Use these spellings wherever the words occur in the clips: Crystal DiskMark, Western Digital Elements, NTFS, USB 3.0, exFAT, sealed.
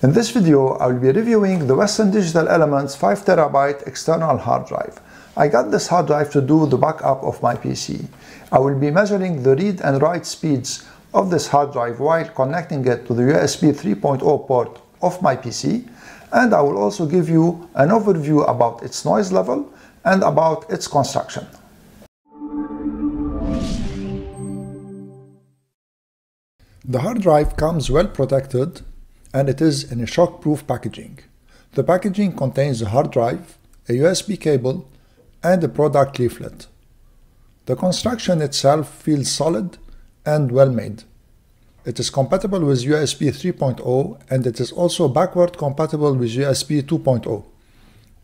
In this video, I will be reviewing the Western Digital Elements 5TB external hard drive. I got this hard drive to do the backup of my PC. I will be measuring the read and write speeds of this hard drive while connecting it to the USB 3.0 port of my PC, and I will also give you an overview about its noise level and about its construction. The hard drive comes well protected and it is in a shockproof packaging. The packaging contains a hard drive, a USB cable, and a product leaflet. The construction itself feels solid and well made. It is compatible with USB 3.0 and it is also backward compatible with USB 2.0.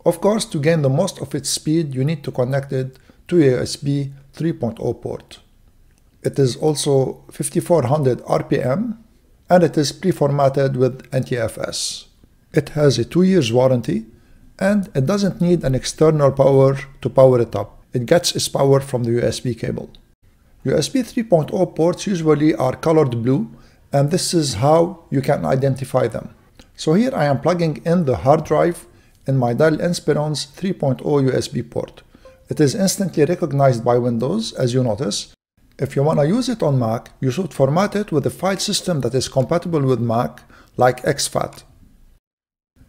Of course, to gain the most of its speed, you need to connect it to a USB 3.0 port. It is also 5400 RPM and it is pre-formatted with NTFS. It has a 2-year warranty and it doesn't need an external power to power it up. It gets its power from the USB cable. USB 3.0 ports usually are colored blue, and this is how you can identify them. So here I am plugging in the hard drive in my Dell Inspiron's 3.0 USB port. It is instantly recognized by Windows, as you notice. If you want to use it on Mac, you should format it with a file system that is compatible with Mac, like exFAT.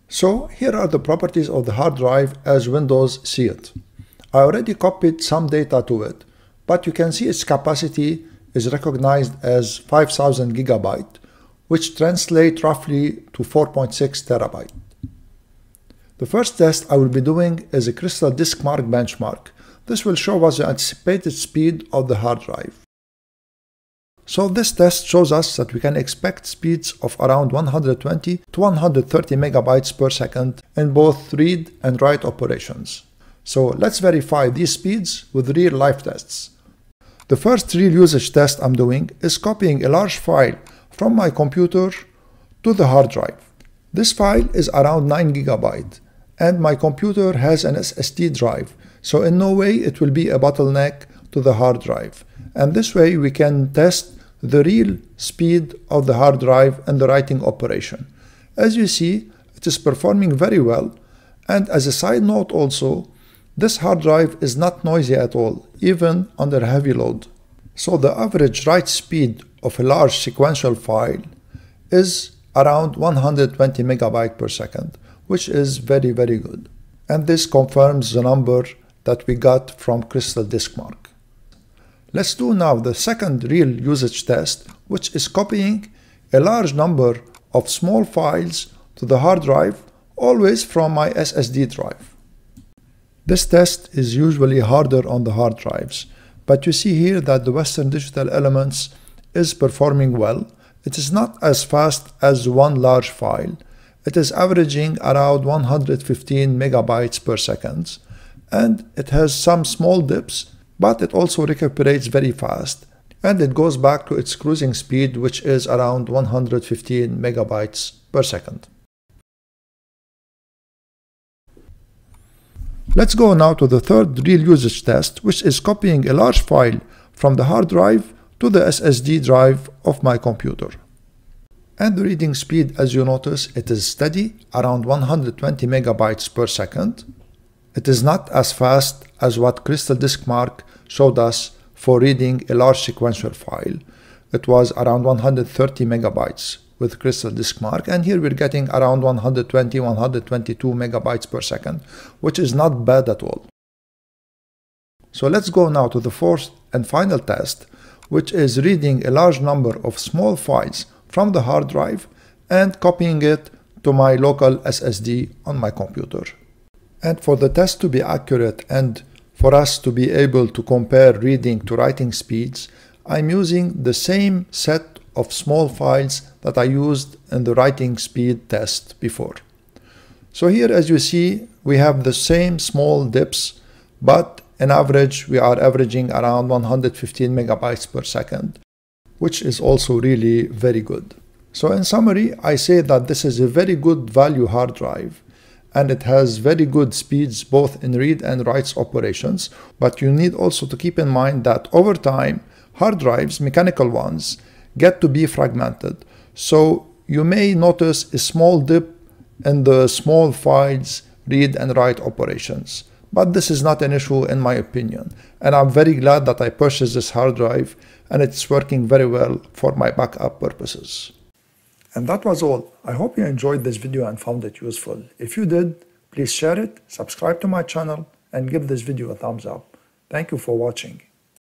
So here are the properties of the hard drive as Windows see it. I already copied some data to it, but you can see its capacity is recognized as 5000 GB, which translates roughly to 4.6 TB. The first test I will be doing is a Crystal DiskMark benchmark. This will show us the anticipated speed of the hard drive. So this test shows us that we can expect speeds of around 120 to 130 MB per second in both read and write operations. So let's verify these speeds with real-life tests. The first real usage test I'm doing is copying a large file from my computer to the hard drive. This file is around 9 GB and my computer has an SSD drive. So in no way it will be a bottleneck to the hard drive. And this way we can test the real speed of the hard drive and the writing operation. As you see, it is performing very well. And as a side note also, this hard drive is not noisy at all, even under heavy load. So the average write speed of a large sequential file is around 120 MB per second, which is very, very good. And this confirms the number that we got from Crystal DiskMark. Let's do now the second real usage test, which is copying a large number of small files to the hard drive, always from my SSD drive. This test is usually harder on the hard drives, but you see here that the Western Digital Elements is performing well. It is not as fast as one large file. It is averaging around 115 MB per second, and it has some small dips, but it also recuperates very fast, and it goes back to its cruising speed, which is around 115 MB per second. Let's go now to the third real usage test, which is copying a large file from the hard drive to the SSD drive of my computer. And the reading speed, as you notice, it is steady, around 120 MB per second. It is not as fast as what Crystal DiskMark showed us for reading a large sequential file. It was around 130 MB with Crystal DiskMark, and here we're getting around 120, 122 MB per second, which is not bad at all. So let's go now to the fourth and final test, which is reading a large number of small files from the hard drive and copying it to my local SSD on my computer. And for the test to be accurate and for us to be able to compare reading to writing speeds, I'm using the same set of small files that I used in the writing speed test before. So here, as you see, we have the same small dips, but on average we are averaging around 115 MB per second, which is also really very good. So in summary, I say that this is a very good value hard drive and it has very good speeds both in read and write operations, but you need also to keep in mind that over time, hard drives, mechanical ones, get to be fragmented. So you may notice a small dip in the small files read and write operations. But this is not an issue in my opinion, and I'm very glad that I purchased this hard drive and it's working very well for my backup purposes. And that was all. I hope you enjoyed this video and found it useful. If you did, please share it, subscribe to my channel, and give this video a thumbs up. Thank you for watching.